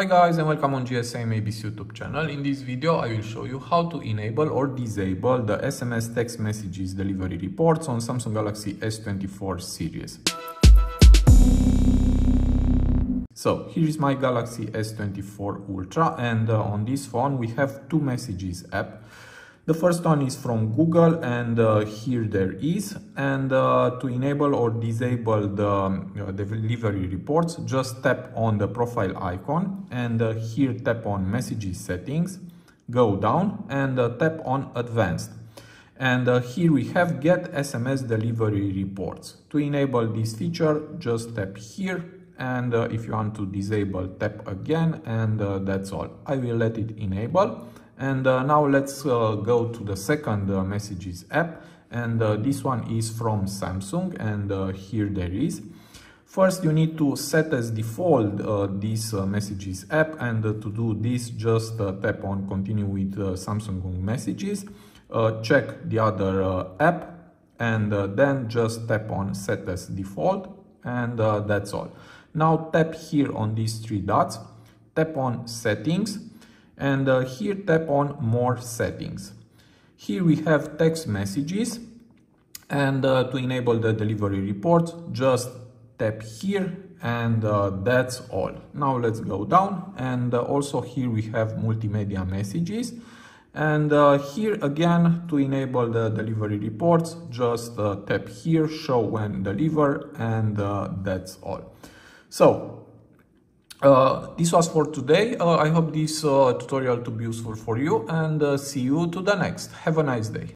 Hi guys and welcome on GSMABC YouTube channel. In this video I will show you how to enable or disable the SMS text messages delivery reports on Samsung Galaxy S24 series. So here is my Galaxy S24 Ultra and on this phone we have two messages app. The first one is from Google and here there is, and to enable or disable the delivery reports, just tap on the profile icon and here tap on messages settings, go down and tap on advanced. And here we have get SMS delivery reports. To enable this feature, just tap here, and if you want to disable, tap again, and that's all. I will let it enable. And now let's go to the second messages app, and this one is from Samsung and here there is. First you need to set as default this messages app, and to do this just tap on continue with Samsung messages, check the other app, and then just tap on set as default, and that's all. Now tap here on these three dots, tap on settings, and here tap on more settings. Here we have text messages, and to enable the delivery report just tap here, and that's all. Now let's go down, and also here we have multimedia messages, and here again to enable the delivery reports just tap here, show when deliver, and that's all. So this was for today. I hope this tutorial to be useful for you, and see you to the next. Have a nice day.